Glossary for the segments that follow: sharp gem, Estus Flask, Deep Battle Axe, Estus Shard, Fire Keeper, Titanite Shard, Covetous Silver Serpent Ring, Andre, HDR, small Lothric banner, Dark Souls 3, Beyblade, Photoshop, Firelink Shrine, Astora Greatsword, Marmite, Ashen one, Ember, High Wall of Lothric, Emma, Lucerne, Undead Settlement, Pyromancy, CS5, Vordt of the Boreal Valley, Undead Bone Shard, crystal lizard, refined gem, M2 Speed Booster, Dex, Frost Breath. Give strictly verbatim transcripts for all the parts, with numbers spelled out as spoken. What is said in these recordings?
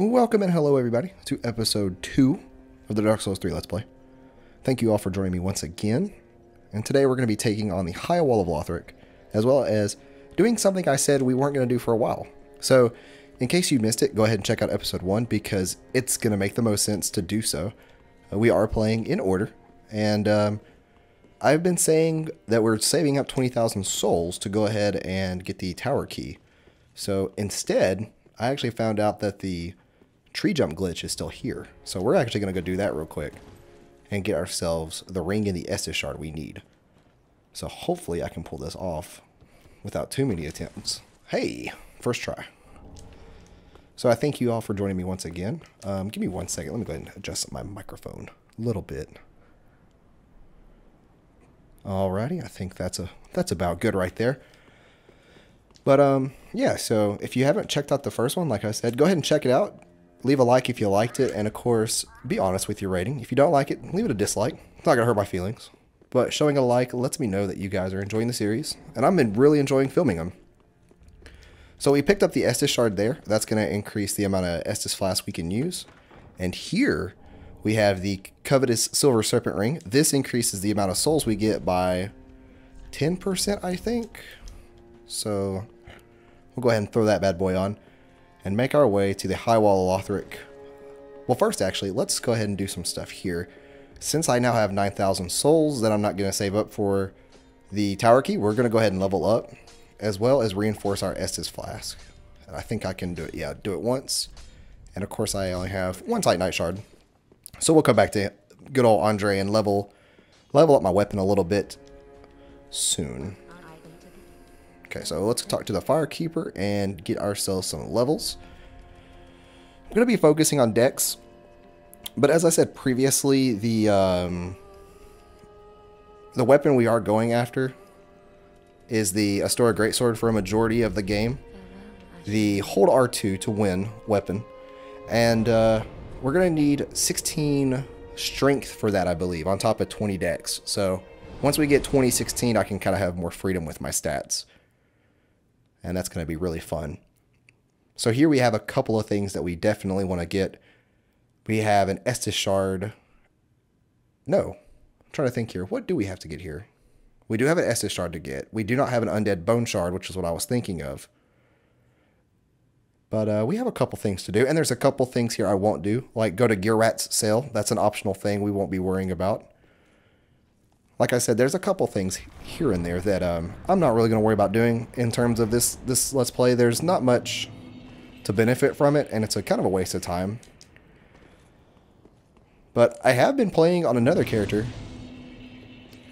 Welcome and hello everybody to episode two of the Dark Souls three Let's Play. Thank you all for joining me once again. And today we're going to be taking on the High Wall of Lothric, as well as doing something I said we weren't going to do for a while. So in case you missed it, go ahead and check out episode one because it's going to make the most sense to do so. Uh, we are playing in order, and um, I've been saying that we're saving up twenty thousand souls to go ahead and get the tower key. So instead, I actually found out that the tree jump glitch is still here, so we're actually going to go do that real quick and get ourselves the ring and the Estus Shard we need. So hopefully I can pull this off without too many attempts. Hey, first try. So I thank you all for joining me once again. Um, give me one second. Let me go ahead and adjust my microphone a little bit. Alrighty, I think that's a that's about good right there. But um, yeah. So if you haven't checked out the first one, like I said, go ahead and check it out. Leave a like if you liked it, and of course, be honest with your rating. If you don't like it, leave it a dislike. It's not going to hurt my feelings. But showing a like lets me know that you guys are enjoying the series, and I've been really enjoying filming them. So we picked up the Estus Shard there. That's going to increase the amount of Estus Flask we can use. And here, we have the Covetous Silver Serpent Ring. This increases the amount of souls we get by ten percent, I think. So we'll go ahead and throw that bad boy on and make our way to the High Wall of Lothric. Well, first, actually, let's go ahead and do some stuff here. Since I now have nine thousand souls that I'm not going to save up for the tower key, we're going to go ahead and level up, as well as reinforce our Estus Flask. And I think I can do it. Yeah, do it once. And, of course, I only have one Titanite Shard. So we'll come back to good old Andre and level, level up my weapon a little bit soon. Okay, so let's talk to the Fire Keeper and get ourselves some levels. I'm going to be focusing on Dex, but as I said previously, the um, the weapon we are going after is the Astora Greatsword for a majority of the game, the hold R two to win weapon, and uh, we're going to need sixteen strength for that, I believe, on top of twenty Dex. So once we get twenty, sixteen, I can kind of have more freedom with my stats. And that's going to be really fun. So here we have a couple of things that we definitely want to get. We have an Estus Shard. No. I'm trying to think here. What do we have to get here? We do have an Estus Shard to get. We do not have an Undead Bone Shard, which is what I was thinking of. But uh, we have a couple things to do. And there's a couple things here I won't do. Like go to Gearrat's sale. That's an optional thing we won't be worrying about. Like I said, there's a couple things here and there that um, I'm not really going to worry about doing in terms of this this Let's Play. There's not much to benefit from it, and it's a kind of a waste of time. But I have been playing on another character,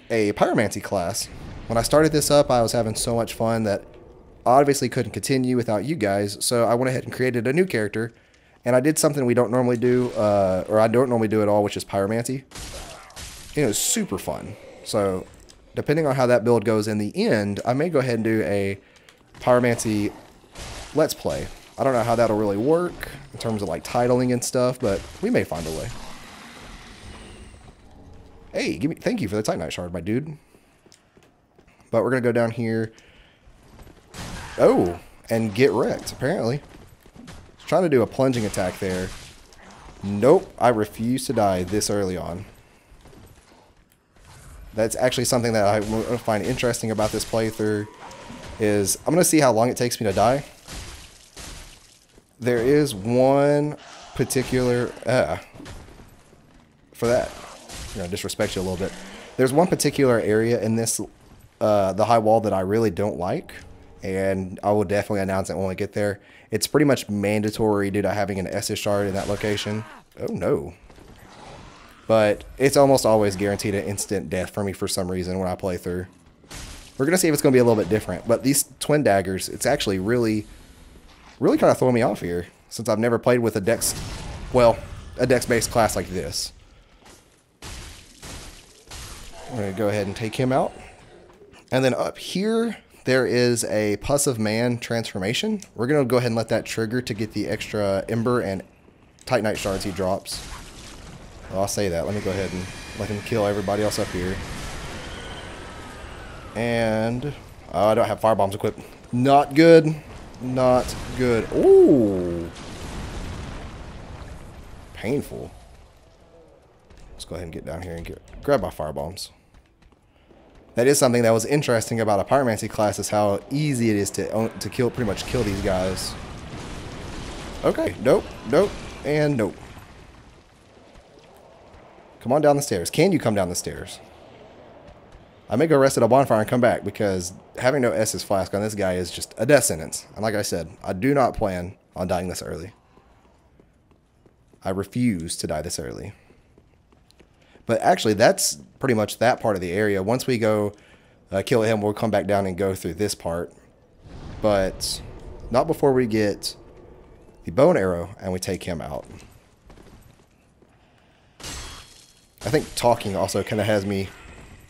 a Pyromancy class. When I started this up, I was having so much fun that I obviously couldn't continue without you guys, so I went ahead and created a new character, and I did something we don't normally do, uh, or I don't normally do at all, which is Pyromancy. It was super fun. So, depending on how that build goes in the end, I may go ahead and do a Pyromancy Let's Play. I don't know how that'll really work in terms of like titling and stuff, but we may find a way. Hey, give me, thank you for the Titanite Shard, my dude. But we're going to go down here. Oh, and get wrecked, apparently. Trying to do a plunging attack there. Nope, I refuse to die this early on. That's actually something that I find interesting about this playthrough is I'm going to see how long it takes me to die. There is one particular, uh, for that, you know, disrespect you a little bit. There's one particular area in this, uh, the High Wall that I really don't like, and I will definitely announce it when we get there. It's pretty much mandatory due to having an Estus Shard in that location. Oh no. But it's almost always guaranteed an instant death for me for some reason when I play through. We're going to see if it's going to be a little bit different. But these twin daggers, it's actually really, really kind of throwing me off here. Since I've never played with a Dex, well, a Dex-based class like this. We're going to go ahead and take him out. And then up here, there is a Puss of Man transformation. We're going to go ahead and let that trigger to get the extra Ember and Titanite Shards he drops. Well, I'll say that. Let me go ahead and let him kill everybody else up here. And oh, I don't have firebombs equipped. Not good. Not good. Ooh. painful. Let's go ahead and get down here and get grab my fire bombs. That is something that was interesting about a Pyromancy class, is how easy it is to to kill pretty much kill these guys. Okay, nope, nope, and nope. Come on down the stairs. Can you come down the stairs? I may go rest at a bonfire and come back, because having no Estus Flask on this guy is just a death sentence. And like I said, I do not plan on dying this early. I refuse to die this early. But actually, that's pretty much that part of the area. Once we go uh, kill him, we'll come back down and go through this part. But not before we get the bone arrow and we take him out. I think talking also kind of has me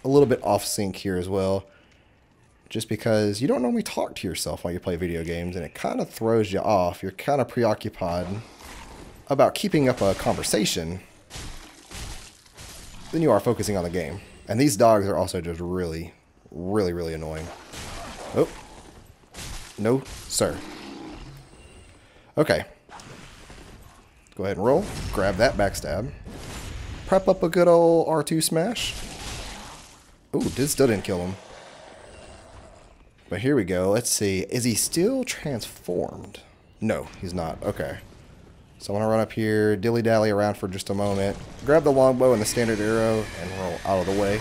a little bit off sync here as well. Just because you don't normally talk to yourself while you play video games, and it kind of throws you off. You're kind of preoccupied about keeping up a conversation then you are focusing on the game. And these dogs are also just really, really, really annoying. Oh. No, sir. Okay. Go ahead and roll. Grab that backstab. Prep up a good old R two smash. Ooh, this still didn't kill him. But here we go. Let's see. Is he still transformed? No, he's not. Okay. So I want to run up here, dilly-dally around for just a moment, grab the longbow and the standard arrow, and roll out of the way.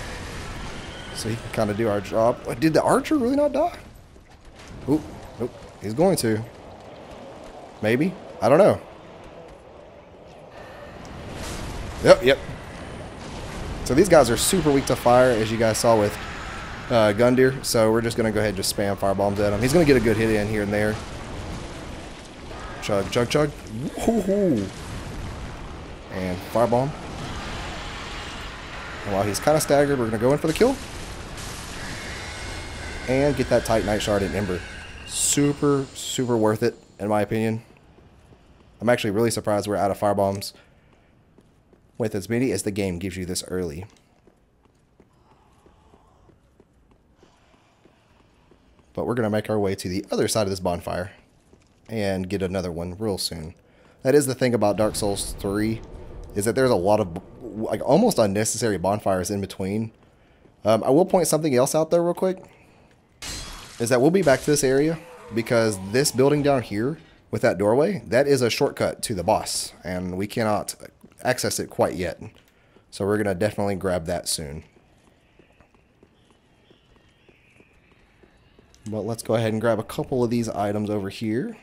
So he can kind of do our job. Did the archer really not die? Oop, nope. He's going to. Maybe. I don't know. Yep, yep. So these guys are super weak to fire, as you guys saw with uh, Gundyr. So we're just going to go ahead and just spam firebombs at him. He's going to get a good hit in here and there. Chug, chug, chug. Woo-hoo. And firebomb. And while he's kind of staggered, we're going to go in for the kill. And get that Titanite Shard in Ember. Super, super worth it, in my opinion. I'm actually really surprised we're out of firebombs with as many as the game gives you this early. But we're going to make our way to the other side of this bonfire and get another one real soon. That is the thing about Dark Souls three, is that there's a lot of like almost unnecessary bonfires in between. Um, I will point something else out there real quick, is that we'll be back to this area, because this building down here with that doorway, that is a shortcut to the boss, and we cannot access it quite yet. So we're going to definitely grab that soon. But let's go ahead and grab a couple of these items over here.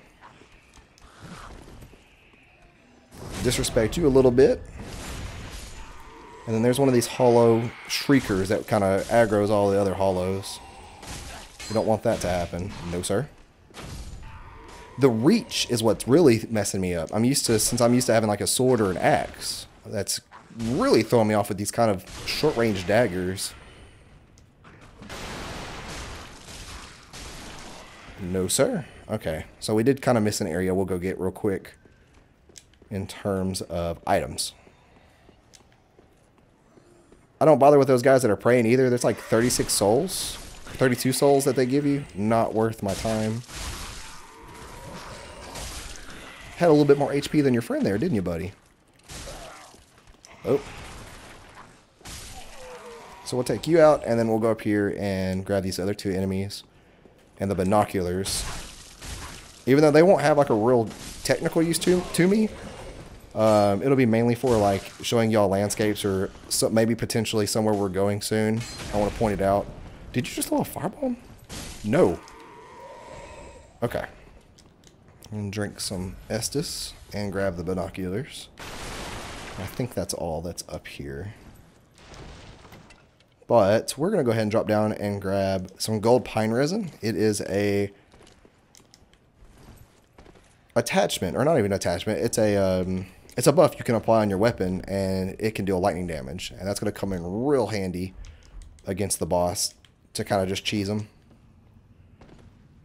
Disrespect you a little bit. And then there's one of these hollow shriekers that kind of aggros all the other hollows. We don't want that to happen. No, sir. The reach is what's really messing me up. I'm used to, since I'm used to having like a sword or an axe, that's really throwing me off with these kind of short range daggers. No, sir. Okay. So we did kind of miss an area we'll go get real quick in terms of items. I don't bother with those guys that are praying either. There's like thirty-six souls, thirty-two souls that they give you. Not worth my time. Had a little bit more H P than your friend there, didn't you, buddy? Oh. So we'll take you out, and then we'll go up here and grab these other two enemies. And the binoculars, even though they won't have like a real technical use to to me, um, it'll be mainly for like showing y'all landscapes or so, maybe potentially somewhere we're going soon. I want to point it out. Did you just throw a fireball? No. Okay. And drink some Estus and grab the binoculars. I think that's all that's up here. But we're going to go ahead and drop down and grab some gold pine resin. It is a attachment, or not even attachment. It's a um, it's a buff you can apply on your weapon, and it can deal lightning damage. And that's going to come in real handy against the boss to kind of just cheese him.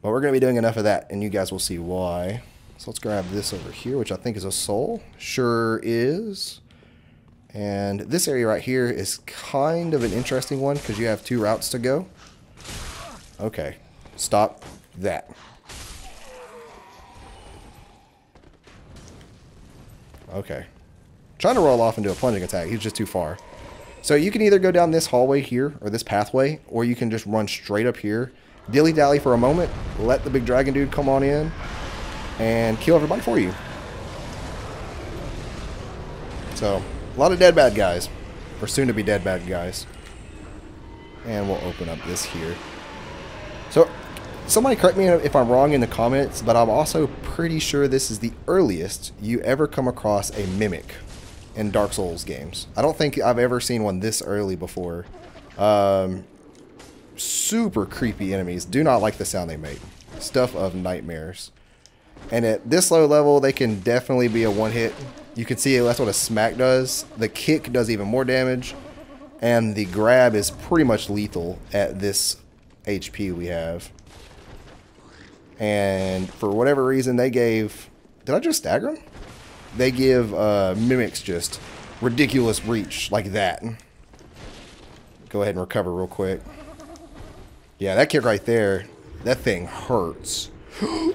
But we're going to be doing enough of that, and you guys will see why. So let's grab this over here, which I think is a soul. Sure is. And this area right here is kind of an interesting one, because you have two routes to go. Okay, stop that. Okay, Trying to roll off and do a plunging attack. He's just too far. So you can either go down this hallway here or this pathway, or you can just run straight up here, dilly-dally for a moment, let the big dragon dude come on in, and kill everybody for you. So, a lot of dead bad guys, or soon-to-be dead bad guys. And we'll open up this here. So, somebody correct me if I'm wrong in the comments, but I'm also pretty sure this is the earliest you ever come across a mimic in Dark Souls games. I don't think I've ever seen one this early before. Um, super creepy enemies. Do not like the sound they make. Stuff of nightmares. And at this low level, they can definitely be a one-hit. You can see that's what a smack does. The kick does even more damage. And the grab is pretty much lethal at this H P we have. And for whatever reason, they gave... Did I just stagger them? They give uh, mimics just ridiculous reach like that. Go ahead and recover real quick. Yeah, that kick right there, that thing hurts. Go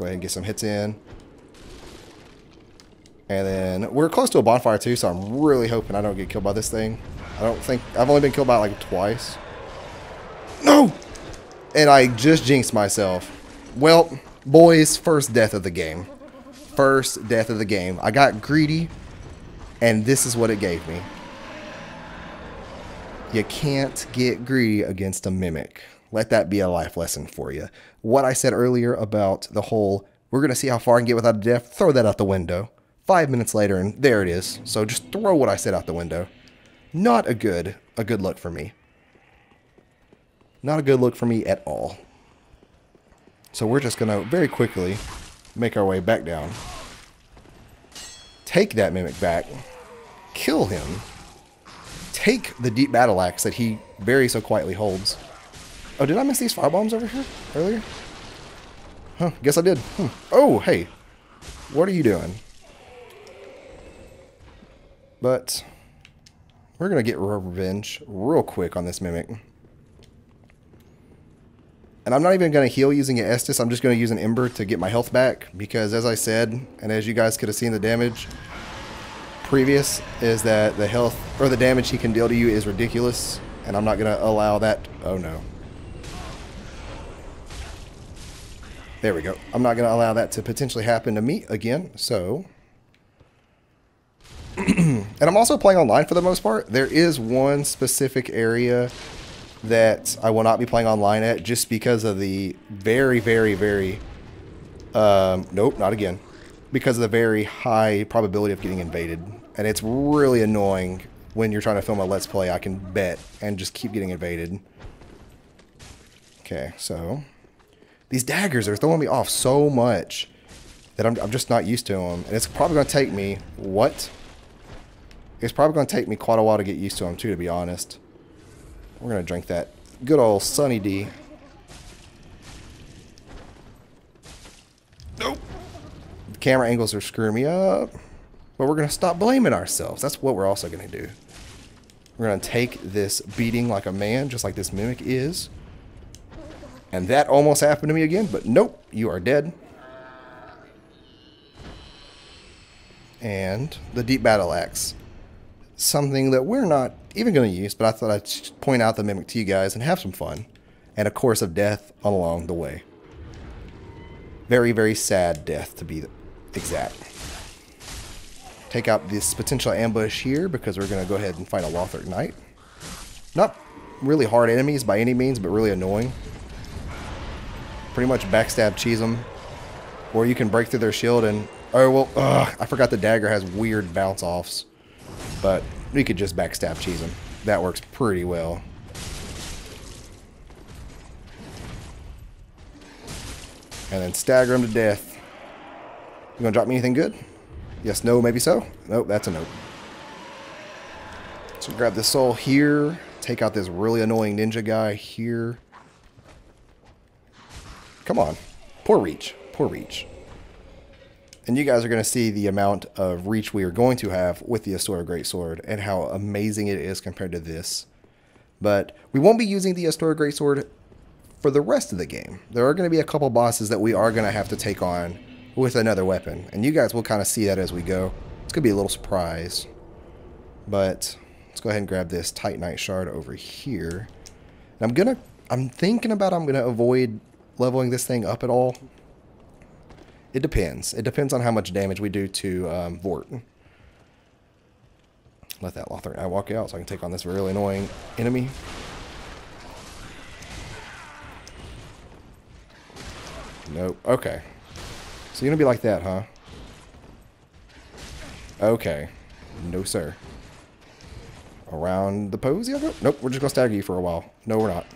ahead and get some hits in. And then we're close to a bonfire too, so I'm really hoping I don't get killed by this thing. I don't think... I've only been killed by it like twice. No! And I just jinxed myself. Well, boys, first death of the game. First death of the game. I got greedy, and this is what it gave me. You can't get greedy against a mimic. Let that be a life lesson for you. What I said earlier about the whole, we're going to see how far I can get without a death, throw that out the window. Five minutes later, and there it is. So just throw what I said out the window. Not a good, a good look for me. Not a good look for me at all. So we're just going to very quickly make our way back down. Take that mimic back. Kill him. Take the deep battle axe that he very so quietly holds. Oh, did I miss these firebombs over here earlier? Huh, guess I did. Hmm. Oh, hey. What are you doing? But we're going to get revenge real quick on this mimic. And I'm not even going to heal using an Estus. I'm just going to use an Ember to get my health back. Because as I said, and as you guys could have seen the damage previous, is that the health or the damage he can deal to you is ridiculous. And I'm not going to allow that. Oh, no. There we go. I'm not going to allow that to potentially happen to me again. So... And I'm also playing online for the most part. There is one specific area that I will not be playing online at just because of the very, very, very... Um, nope, not again. Because of the very high probability of getting invaded. And it's really annoying when you're trying to film a Let's Play, I can bet, and just keep getting invaded. Okay, so... These daggers are throwing me off so much that I'm, I'm just not used to them. And it's probably going to take me... What? It's probably going to take me quite a while to get used to them, too, to be honest. We're going to drink that good old Sunny D. Nope. The camera angles are screwing me up. But we're going to stop blaming ourselves. That's what we're also going to do. We're going to take this beating like a man, just like this mimic is. And that almost happened to me again, but nope, you are dead. And the Deep Battle Axe. Something that we're not even going to use, but I thought I'd just point out the mimic to you guys and have some fun. And a course of death along the way. Very, very sad death, to be exact. Take out this potential ambush here, because we're going to go ahead and fight a Lothric Knight. Not really hard enemies by any means, but really annoying. Pretty much backstab cheese them. Or you can break through their shield and... Oh, well, ugh, I forgot the dagger has weird bounce-offs. But we could just backstab cheese him. That works pretty well. And then stagger him to death. You gonna drop me anything good? Yes, no, maybe so? Nope, that's a nope. So grab this soul here. Take out this really annoying ninja guy here. Come on. Poor reach. Poor reach. And you guys are going to see the amount of reach we are going to have with the Astora Greatsword and how amazing it is compared to this. But we won't be using the Astora Greatsword for the rest of the game. There are going to be a couple bosses that we are going to have to take on with another weapon. And you guys will kind of see that as we go. going to be a little surprised. But let's go ahead and grab this Titanite Shard over here. And I'm going to... I'm thinking about I'm going to avoid leveling this thing up at all. It depends. It depends on how much damage we do to um, Vordt. Let that Lothric Knight walk out so I can take on this really annoying enemy. Nope. Okay. So you're going to be like that, huh? Okay. No, sir. Around the posy of it? Nope, we're just going to stagger you for a while. No, we're not.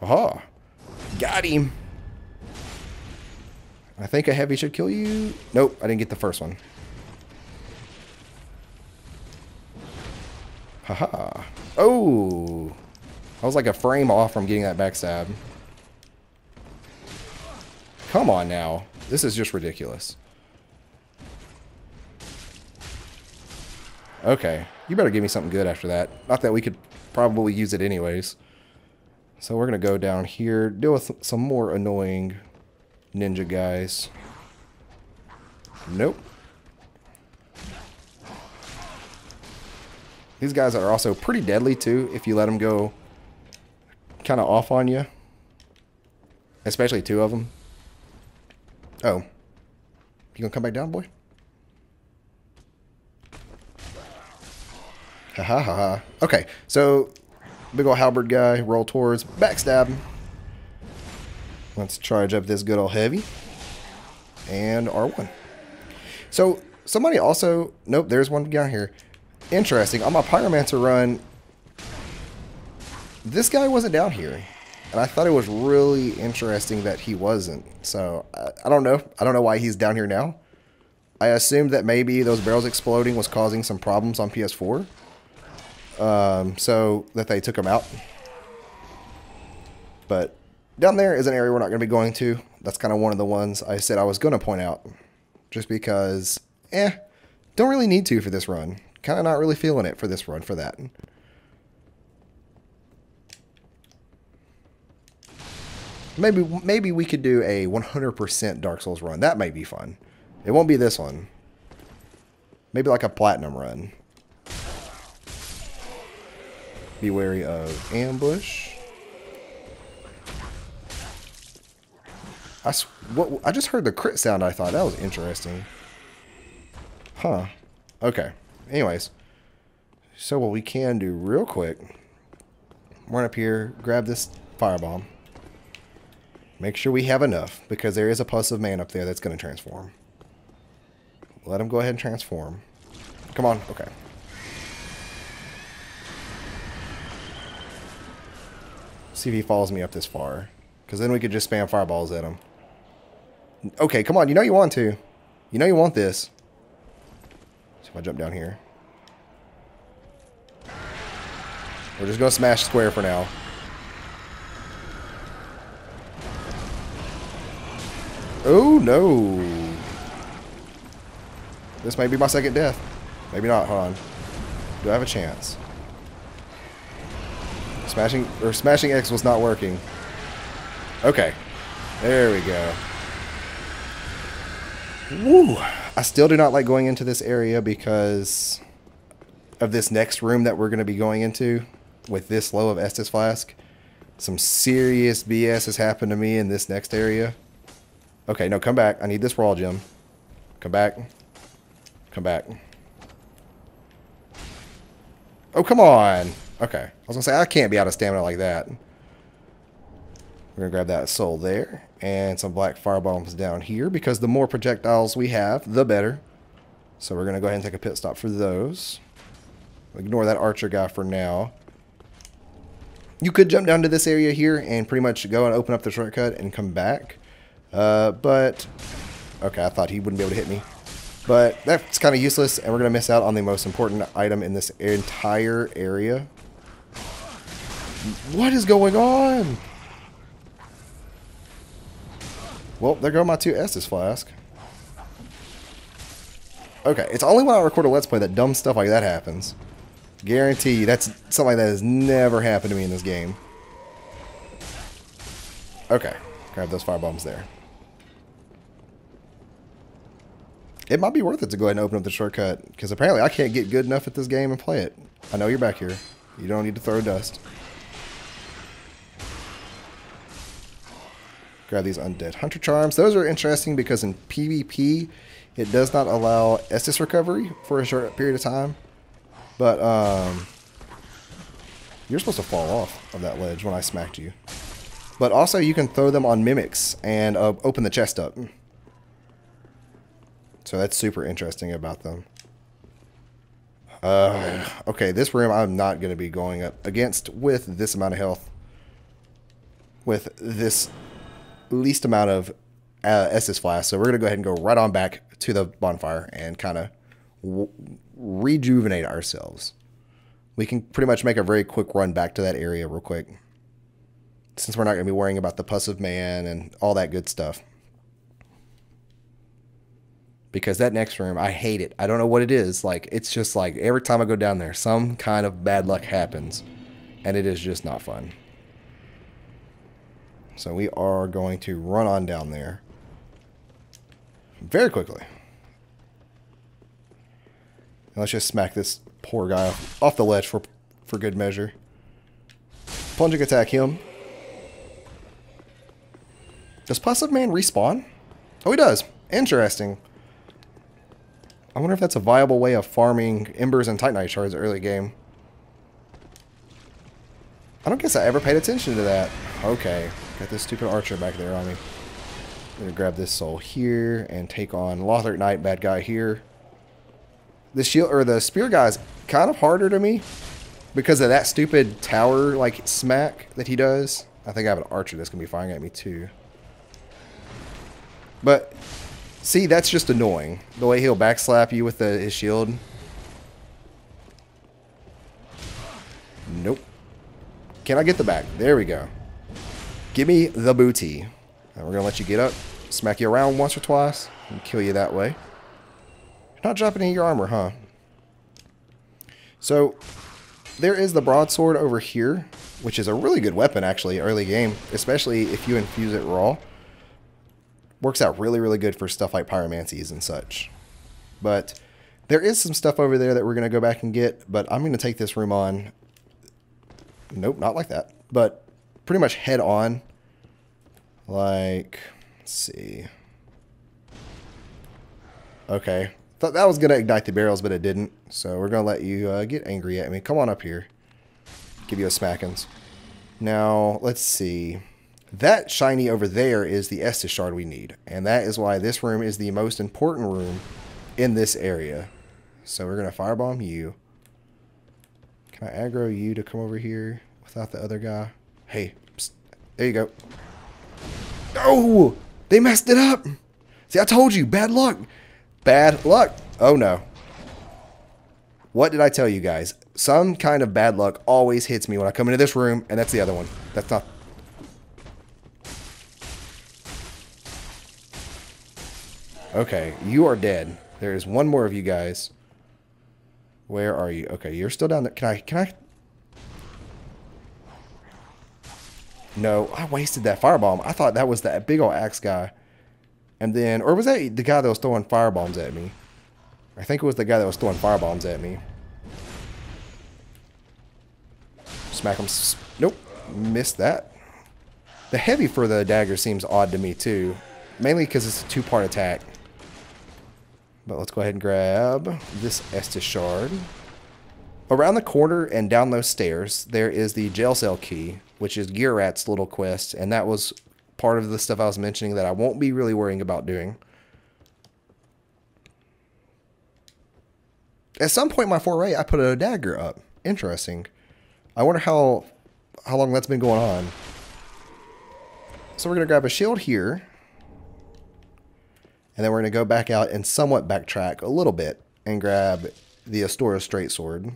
Aha! Got him! I think a heavy should kill you. Nope, I didn't get the first one. Haha. Oh! I was like a frame off from getting that backstab. Come on now. This is just ridiculous. Okay. You better give me something good after that. Not that we could probably use it anyways. So we're going to go down here. Deal with some more annoying ninja guys. Nope. These guys are also pretty deadly too if you let them go kind of off on you. Especially two of them. Oh. You gonna come back down, boy? Ha ha ha ha. Okay, so big ol' halberd guy, roll towards, backstab. Let's charge up this good old heavy. And R one. So somebody also, nope, there's one down here. Interesting, on my Pyromancer run, this guy wasn't down here. And I thought it was really interesting that he wasn't. So, I, I don't know. I don't know why he's down here now. I assumed that maybe those barrels exploding was causing some problems on P S four. Um, so, that they took him out. But, down there is an area we're not going to be going to. That's kind of one of the ones I said I was going to point out. Just because, eh, don't really need to for this run. Kind of not really feeling it for this run for that. Maybe maybe we could do a one hundred percent Dark Souls run. That might be fun. It won't be this one. Maybe like a platinum run. Be wary of ambush. I, sw what, I just heard the crit sound. I thought that was interesting. Huh. Okay. Anyways. So what we can do real quick. Run up here. Grab this firebomb. Make sure we have enough, because there is a Puss of Man up there that's going to transform. Let him go ahead and transform. Come on. Okay. See if he follows me up this far, because then we could just spam fireballs at him. Okay, come on. You know you want to. You know you want this. So if I jump down here. We're just going to smash square for now. Oh, no. This may be my second death. Maybe not. Hold on. Do I have a chance? Smashing or smashing X was not working. Okay. There we go. Woo. I still do not like going into this area because of this next room that we're going to be going into with this low of Estus Flask. Some serious B S has happened to me in this next area. Okay, no, come back. I need this raw gem. Come back. Come back. Oh, come on. Okay. I was going to say, I can't be out of stamina like that. We're going to grab that soul there. And some black fire bombs down here. Because the more projectiles we have, the better. So we're going to go ahead and take a pit stop for those. Ignore that archer guy for now. You could jump down to this area here and pretty much go and open up the shortcut and come back. Uh, but, okay, I thought he wouldn't be able to hit me. But that's kind of useless, and we're going to miss out on the most important item in this entire area. What is going on? Well, there go my two Estus Flask. Okay, it's only when I record a Let's Play that dumb stuff like that happens. Guarantee you, that's something that has never happened to me in this game. Okay, grab those firebombs there. it might be worth it to go ahead and open up the shortcut, because apparently I can't get good enough at this game and play it. I know you're back here. You don't need to throw dust. Grab these Undead Hunter Charms. Those are interesting because in PvP, it does not allow Estus recovery for a short period of time. But um, you're supposed to fall off of that ledge when I smacked you. But also, you can throw them on mimics and uh, open the chest up. So that's super interesting about them. Uh, okay, this room I'm not going to be going up against with this amount of health. With this... least amount of uh, Estus Flask, so we're going to go ahead and go right on back to the bonfire and kind of rejuvenate ourselves. We can pretty much make a very quick run back to that area real quick, since we're not going to be worrying about the Puss of Man and all that good stuff. Because that next room, I hate it. I don't know what it is. Like, it's just like every time I go down there, some kind of bad luck happens, and it is just not fun. So we are going to run on down there very quickly. And let's just smack this poor guy off the ledge for, for good measure. Plunging attack him. Does Puss of Man respawn? Oh, he does. Interesting. I wonder if that's a viable way of farming Embers and Titanite Shards early game. I don't guess I ever paid attention to that. Okay. Got this stupid archer back there on me. I'm going to grab this soul here and take on Lothric Knight, bad guy here. The shield or the spear guy is kind of harder to me because of that stupid tower like smack that he does. I think I have an archer that's going to be firing at me too. But see, that's just annoying. The way he'll backslap you with the, his shield. Nope. Can I get the back? There we go. Give me the booty. And we're going to let you get up, smack you around once or twice, and kill you that way. You're not dropping any of your armor, huh? So, there is the broadsword over here, which is a really good weapon, actually, early game, especially if you infuse it raw. Works out really, really good for stuff like pyromancies and such. But there is some stuff over there that we're going to go back and get, but I'm going to take this room on. Nope, not like that. But... pretty much head on, like, let's see. Okay, thought that was gonna ignite the barrels, but it didn't. So we're gonna let you uh, get angry at me. Come on up here, give you a smackings. Now let's see. That shiny over there is the Estus Shard we need, and that is why this room is the most important room in this area. So we're gonna firebomb you. Can I aggro you to come over here without the other guy? Hey, psst, there you go. Oh, they messed it up. See, I told you, bad luck. Bad luck. Oh, no. What did I tell you guys? Some kind of bad luck always hits me when I come into this room, and that's the other one. That's not... Okay, you are dead. There is one more of you guys. Where are you? Okay, you're still down there. Can I... Can I... No, I wasted that firebomb. I thought that was that big old axe guy. And then, or was that the guy that was throwing firebombs at me? I think it was the guy that was throwing firebombs at me. Smack him. Nope. Missed that. The heavy for the dagger seems odd to me too. Mainly because it's a two-part attack. But let's go ahead and grab this Estus Shard. Around the corner and down those stairs, there is the jail cell key, which is Gear Rat's little quest, and that was part of the stuff I was mentioning that I won't be really worrying about doing. At some point in my foray, I put a dagger up. Interesting. I wonder how, how long that's been going on. So we're going to grab a shield here, and then we're going to go back out and somewhat backtrack a little bit and grab the Astora Greatsword.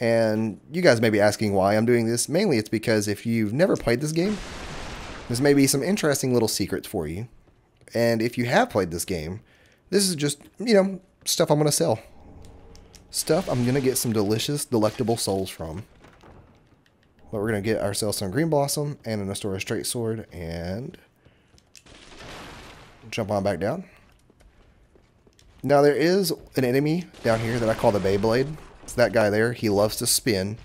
And you guys may be asking why I'm doing this. Mainly it's because if you've never played this game, this may be some interesting little secrets for you. And if you have played this game, this is just, you know, stuff I'm going to sell. Stuff I'm going to get some delicious, delectable souls from. But we're going to get ourselves some Green Blossom and an Astora Greatsword and jump on back down. Now there is an enemy down here that I call the Beyblade. It's that guy there. He loves to spin.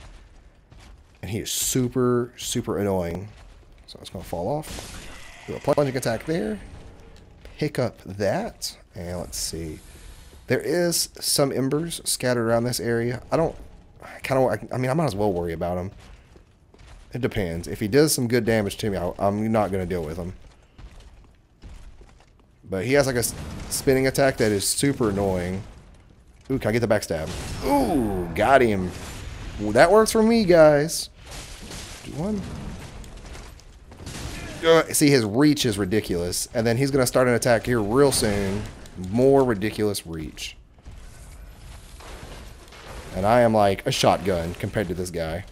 And he is super, super annoying. So it's going to fall off. Do a plunging attack there. Pick up that. And let's see. There is some embers scattered around this area. I don't... I kind of... I mean, I might as well worry about him. It depends. If he does some good damage to me, I, I'm not going to deal with him. But he has like a spinning attack that is super annoying. Ooh, can I get the backstab? Ooh, got him. Well, that works for me, guys. Do one. Uh, see, his reach is ridiculous. And then he's going to start an attack here real soon. More ridiculous reach. And I am like a shotgun compared to this guy.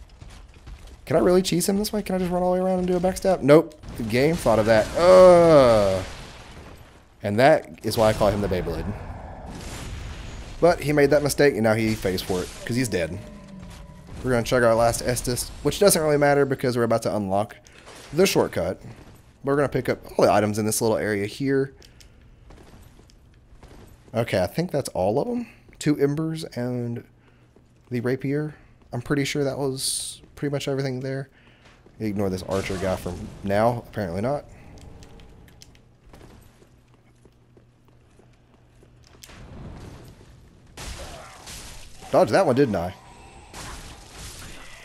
Can I really cheese him this way? Can I just run all the way around and do a backstab? Nope. The game thought of that. Ugh. And that is why I call him the Beyblade. But he made that mistake, and now he pays for it, because he's dead. We're going to chug our last Estus, which doesn't really matter, because we're about to unlock the shortcut. We're going to pick up all the items in this little area here. Okay, I think that's all of them. Two Embers and the Rapier. I'm pretty sure that was pretty much everything there. Ignore this Archer guy for now. Apparently not. Dodged that one, didn't I?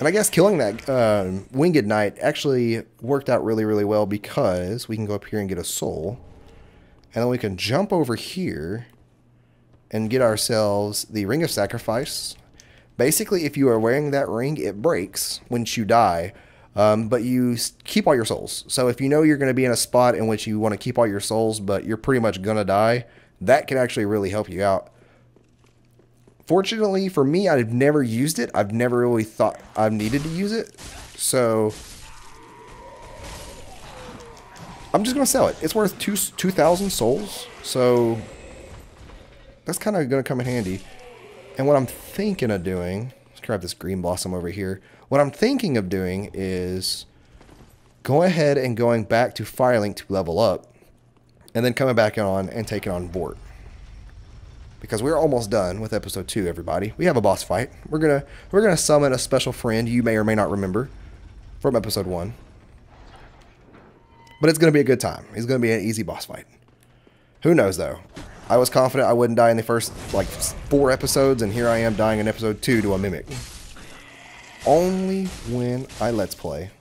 And I guess killing that uh, Winged Knight actually worked out really, really well, because we can go up here and get a soul. And then we can jump over here and get ourselves the Ring of Sacrifice. Basically, if you are wearing that ring, it breaks once you die. Um, but you keep all your souls. So if you know you're going to be in a spot in which you want to keep all your souls, but you're pretty much going to die, that can actually really help you out. Fortunately for me, I've never used it. I've never really thought I've needed to use it. So I'm just going to sell it. It's worth two, two thousand souls. So that's kind of going to come in handy. And what I'm thinking of doing, let's grab this green blossom over here. What I'm thinking of doing is go ahead and going back to Firelink to level up, and then coming back on and taking on Vordt. Because we're almost done with episode two, everybody. We have a boss fight. We're gonna we're gonna summon a special friend you may or may not remember from episode one. But it's gonna be a good time. It's gonna be an easy boss fight. Who knows though? I was confident I wouldn't die in the first like four episodes, and here I am dying in episode two to a mimic. Only when I let's play.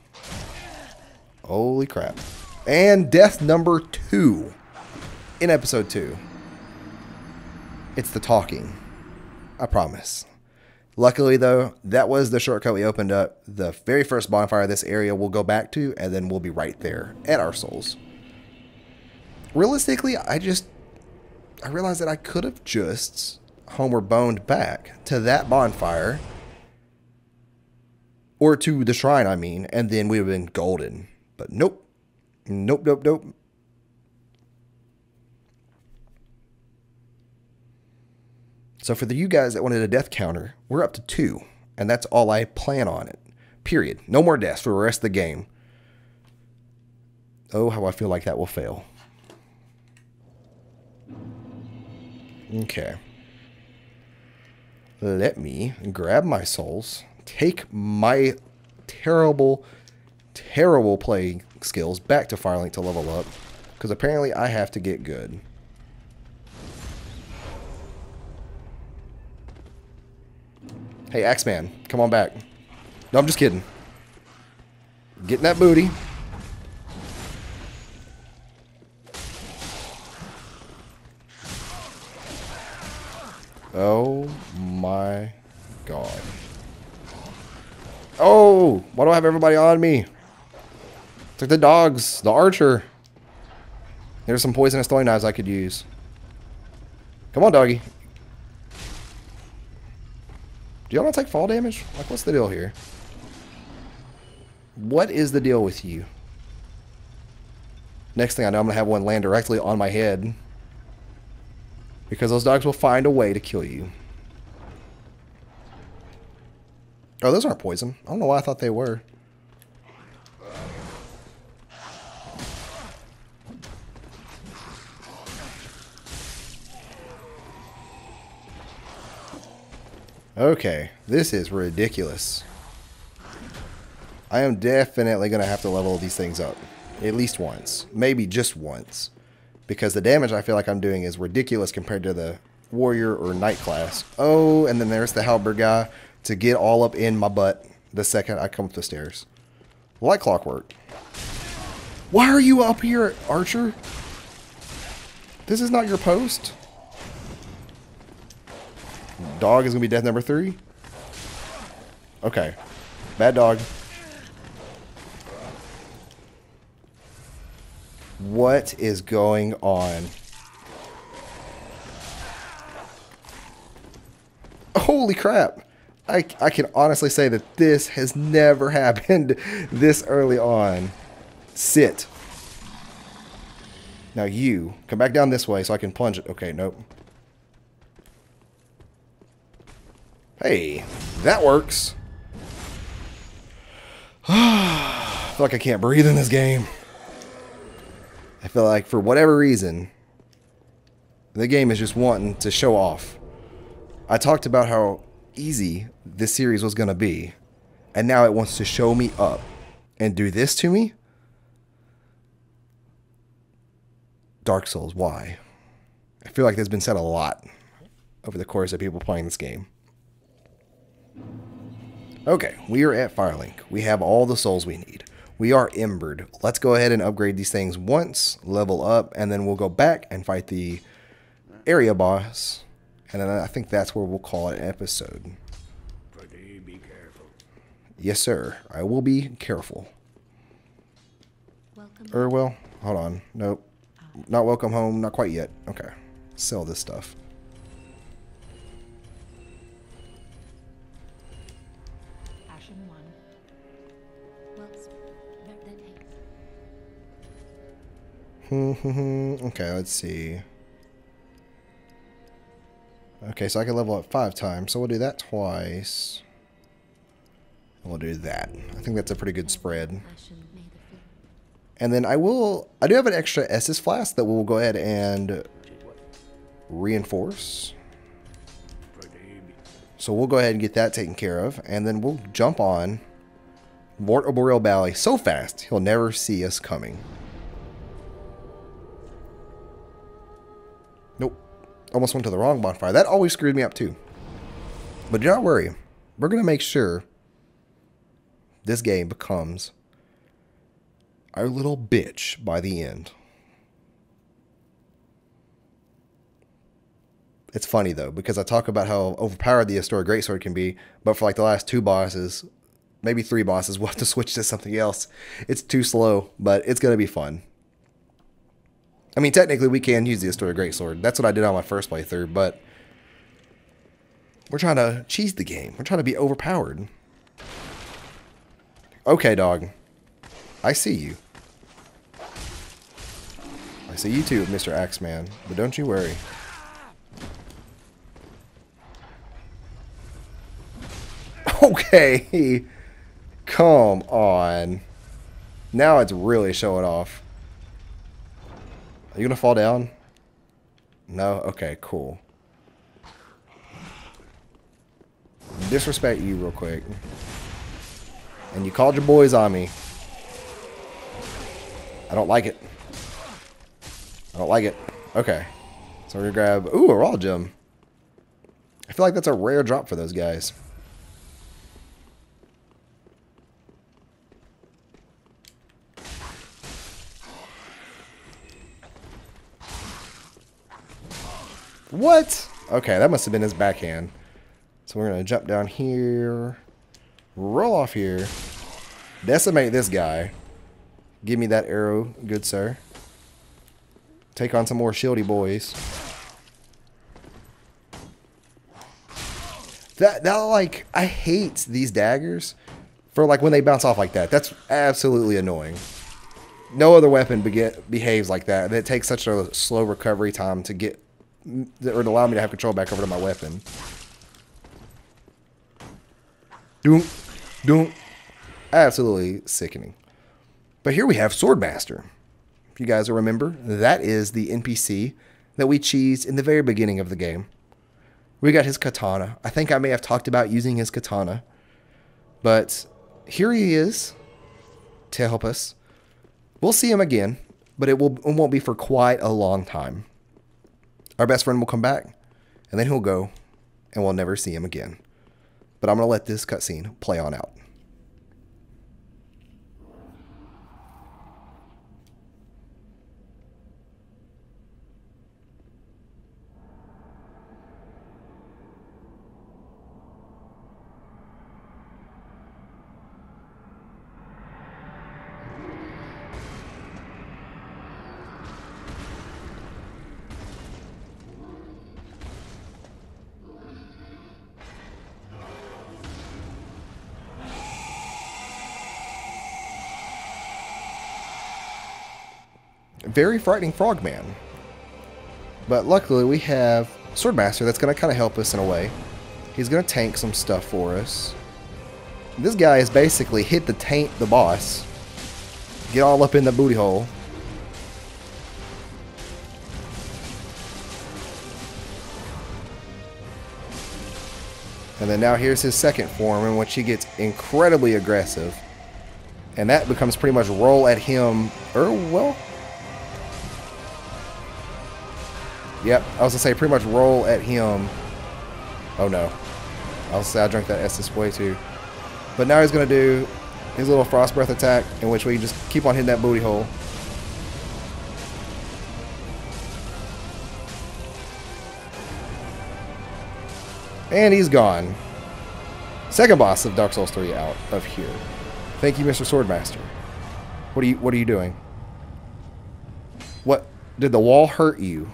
Holy crap! And death number two in episode two. It's the talking. I promise. Luckily, though, that was the shortcut we opened up. The very first bonfire of this area we'll go back to, and then we'll be right there at our souls. Realistically, I just... I realized that I could have just homeward boned back to that bonfire. Or to the shrine, I mean, and then we would have been golden. But nope. Nope, nope, nope. So for the you guys that wanted a death counter, we're up to two, and that's all I plan on it. Period. No more deaths for the rest of the game. Oh, how I feel like that will fail. Okay. Let me grab my souls, take my terrible, terrible play skills back to Firelink to level up, because apparently I have to get good. Hey, Axeman, come on back. No, I'm just kidding. Getting that booty. Oh my god. Oh, why do I have everybody on me? It's like the dogs, the archer. There's some poisonous throwing knives I could use. Come on, doggy. Do y'all not take fall damage? Like, what's the deal here? What is the deal with you? Next thing I know, I'm going to have one land directly on my head. Because those dogs will find a way to kill you. Oh, those aren't poison. I don't know why I thought they were. Okay, this is ridiculous. I am definitely going to have to level these things up. At least once. Maybe just once. Because the damage I feel like I'm doing is ridiculous compared to the warrior or knight class. Oh, and then there's the halberd guy to get all up in my butt the second I come up the stairs. Like clockwork. Why are you up here, Archer? This is not your post. Dog is going to be death number three. Okay. Bad dog. What is going on? Holy crap. I, I can honestly say that this has never happened this early on. Sit. Now you, come back down this way so I can plunge it. Okay, nope. Hey, that works. I feel like I can't breathe in this game. I feel like for whatever reason, the game is just wanting to show off. I talked about how easy this series was going to be, and now it wants to show me up and do this to me? Dark Souls, why? I feel like that's been said a lot over the course of people playing this game. Okay, we are at Firelink. We have all the souls we need. We are Embered. Let's go ahead and upgrade these things once, level up, and then we'll go back and fight the area boss. And then I think that's where we'll call it an episode. Pretty be careful. Yes, sir. I will be careful. Welcome. Or, well, hold on. Nope. Not welcome home. Not quite yet. Okay. Sell this stuff. Okay, let's see. Okay, so I can level up five times, so we'll do that twice. And we'll do that. I think that's a pretty good spread. And then I will... I do have an extra Estus Flask that we'll go ahead and reinforce. So we'll go ahead and get that taken care of, and then we'll jump on Vordt of the Boreal Valley so fast, he'll never see us coming. Almost went to the wrong bonfire. That always screwed me up too. But do not worry. We're going to make sure this game becomes our little bitch by the end. It's funny though, because I talk about how overpowered the Astora Greatsword can be, but for like the last two bosses, maybe three bosses, we'll have to switch to something else. It's too slow, but it's going to be fun. I mean, technically, we can use the Astora Greatsword. That's what I did on my first playthrough, but we're trying to cheese the game. We're trying to be overpowered. Okay, dog. I see you. I see you too, Mister Axeman, but don't you worry. Okay. Come on. Now it's really showing off. Are you going to fall down? No? Okay, cool. Disrespect you real quick. And you called your boys on me. I don't like it. I don't like it. Okay. So we're going to grab... Ooh, a raw gem. I feel like that's a rare drop for those guys. What? Okay, that must have been his backhand. So we're going to jump down here. Roll off here. Decimate this guy. Give me that arrow, good sir. Take on some more shieldy boys. That, that like, I hate these daggers for, like, when they bounce off like that. That's absolutely annoying. No other weapon be- behaves like that. And it takes such a slow recovery time to get... That would allow me to have control back over to my weapon. Doom. Doom. Absolutely sickening. But here we have Swordmaster. If you guys will remember, that is the N P C that we cheesed in the very beginning of the game. We got his katana. I think I may have talked about using his katana. But here he is to help us. We'll see him again, but it, will, it won't be for quite a long time. Our best friend will come back, and then he'll go, and we'll never see him again. But I'm going to let this cutscene play on out. Very frightening frogman, but luckily we have Swordmaster that's going to kind of help us in a way. He's going to tank some stuff for us. This guy is basically hit the taint the boss, get all up in the booty hole. And then now here's his second form in which he gets incredibly aggressive, and that becomes pretty much roll at him, or well... Yep, I was going to say, pretty much roll at him. Oh, no. I was I drank that Estus way, too. But now he's going to do his little Frost Breath attack, in which we just keep on hitting that booty hole. And he's gone. Second boss of Dark Souls three out of here. Thank you, Mister Swordmaster. What are you, what are you doing? What? Did the wall hurt you?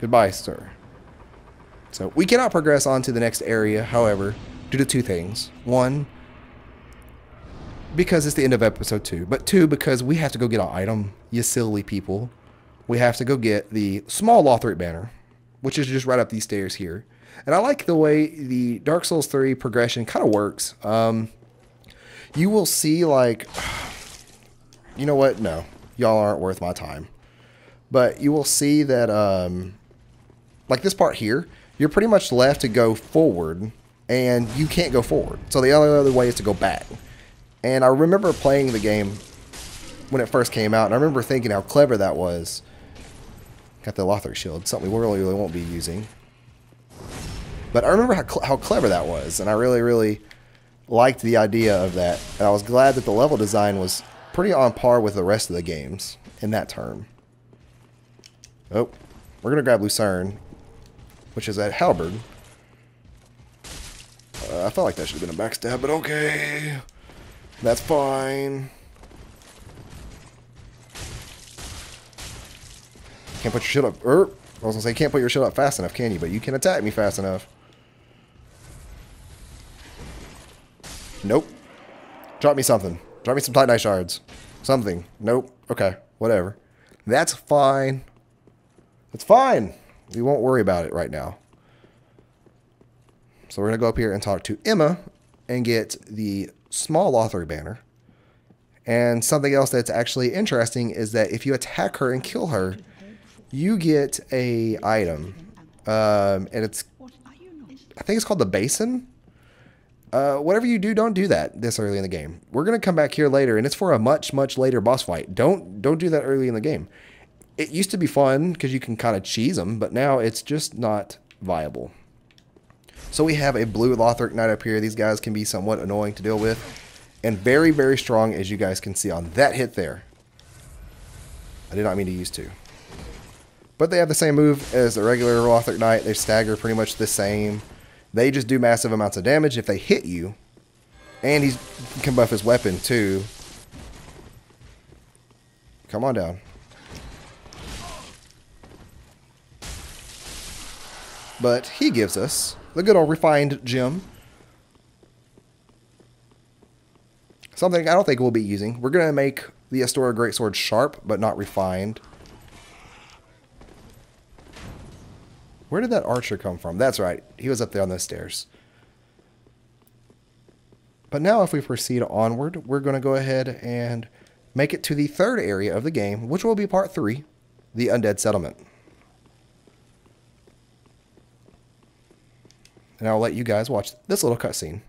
Goodbye, sir. So we cannot progress on to the next area, however, due to two things. One, because it's the end of episode two. But two, because we have to go get an item, you silly people. We have to go get the small Lothric banner, which is just right up these stairs here. And I like the way the Dark Souls three progression kind of works. Um, you will see, like... You know what? No. Y'all aren't worth my time. But you will see that... Um, Like this part here, you're pretty much left to go forward, and you can't go forward. So the only other way is to go back. And I remember playing the game when it first came out, and I remember thinking how clever that was. Got the Lothric Shield, something we really, really won't be using. But I remember how, cl how clever that was, and I really, really liked the idea of that. And I was glad that the level design was pretty on par with the rest of the games in that term. Oh, we're going to grab Lucerne, which is at Halberd. Uh, I felt like that should have been a backstab, but okay. That's fine. Can't put your shield up. Er, I was going to say, can't put your shield up fast enough, can you? But you can attack me fast enough. Nope. Drop me something. Drop me some Titanite Shards. Something. Nope. Okay. Whatever. That's fine. That's fine. We won't worry about it right now. So we're going to go up here and talk to Emma and get the small Lothric banner. And something else that's actually interesting is that if you attack her and kill her, you get a item. Um, and it's, I think it's called the Basin. Uh, whatever you do, don't do that this early in the game. We're going to come back here later, and it's for a much, much later boss fight. Don't, don't do that early in the game. It used to be fun because you can kind of cheese them, but now it's just not viable. So we have a blue Lothric Knight up here. These guys can be somewhat annoying to deal with. And very, very strong, as you guys can see on that hit there. I did not mean to use two. But they have the same move as the regular Lothric Knight. They stagger pretty much the same. They just do massive amounts of damage if they hit you. And he's, he can buff his weapon too. Come on down. But he gives us the good old refined gem. Something I don't think we'll be using. We're going to make the Astora Greatsword sharp, but not refined. Where did that archer come from? That's right. He was up there on those stairs. But now if we proceed onward, we're going to go ahead and make it to the third area of the game, which will be part three, the Undead Settlement. And I'll let you guys watch this little cutscene.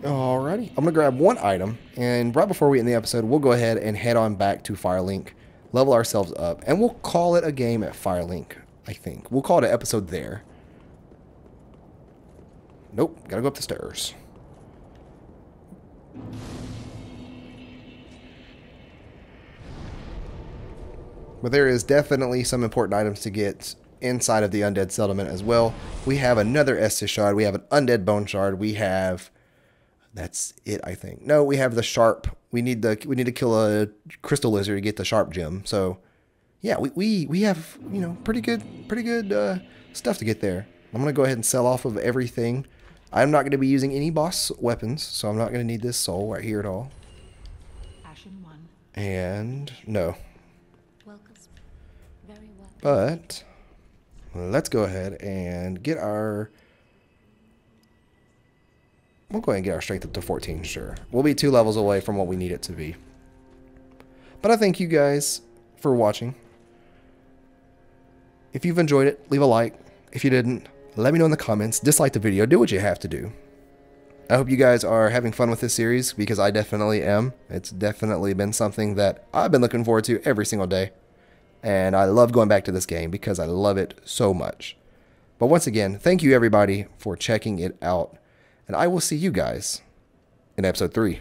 Alrighty, I'm going to grab one item, and right before we end the episode, we'll go ahead and head on back to Firelink, level ourselves up, and we'll call it a game at Firelink, I think. We'll call it an episode there. Nope, gotta go up the stairs. But there is definitely some important items to get inside of the Undead Settlement as well. We have another Estus Shard, we have an Undead Bone Shard, we have... That's it, I think. No, we have the sharp. We need the we need to kill a crystal lizard to get the sharp gem. So, yeah, we we we have, you know, pretty good pretty good uh, stuff to get there. I'm gonna go ahead and sell off of everything. I'm not gonna be using any boss weapons, so I'm not gonna need this soul right here at all. Ashen one. And no. Welcome. Very welcome. But let's go ahead and get our. We'll go ahead and get our strength up to fourteen, sure. We'll be two levels away from what we need it to be. But I thank you guys for watching. If you've enjoyed it, leave a like. If you didn't, let me know in the comments. Dislike the video. Do what you have to do. I hope you guys are having fun with this series, because I definitely am. It's definitely been something that I've been looking forward to every single day. And I love going back to this game because I love it so much. But once again, thank you everybody for checking it out. And I will see you guys in episode three.